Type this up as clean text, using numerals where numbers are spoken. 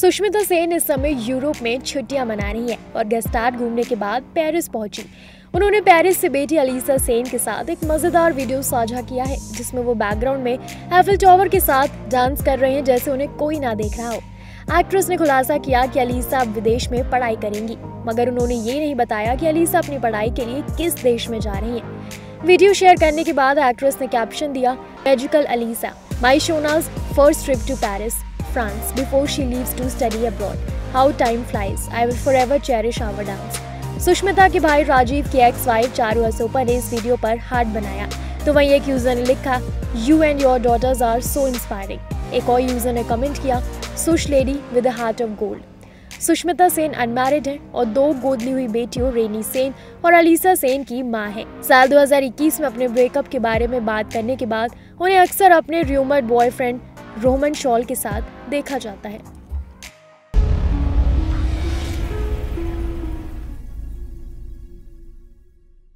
सुष्मिता सेन इस समय यूरोप में छुट्टियां मना रही है और गस्ताद घूमने के बाद पेरिस पहुंची। उन्होंने पेरिस से बेटी अलीसा सेन के साथ एक मजेदार वीडियो साझा किया है जिसमें वो बैकग्राउंड में एफिल टॉवर के साथ डांस कर रहे हैं जैसे उन्हें कोई ना देख रहा हो। एक्ट्रेस ने खुलासा किया कि अलीसा अब विदेश में पढ़ाई करेंगी, मगर उन्होंने ये नहीं बताया कि अलीसा अपनी पढ़ाई के लिए किस देश में जा रही है। वीडियो शेयर करने के बाद एक्ट्रेस ने कैप्शन दिया, मैजिकल अलीसा, माई शोनाज first trip to Paris, France, before she leaves to study abroad, how time flies, I will forever cherish our dance. Sushmita के भाई राजीव की ex-wife चारू असोपा ने इस वीडियो पर हार्ट बनाया, तो वहीं एक यूजर ने लिखा, you and your daughters are so inspiring. एक और यूजर ने कमेंट किया, Sush lady with heart of gold. Sushmita Sen unmarried हैं और 2 गोद ली हुई बेटियों रेनी सेन और अलीसा सेन की मां हैं। साल 2021 में अपने ब्रेकअप के बारे में बात करने के बाद उन्हें अक्सर अपने रूमर्ड बॉयफ्रेंड रोमन शॉल के साथ देखा जाता है।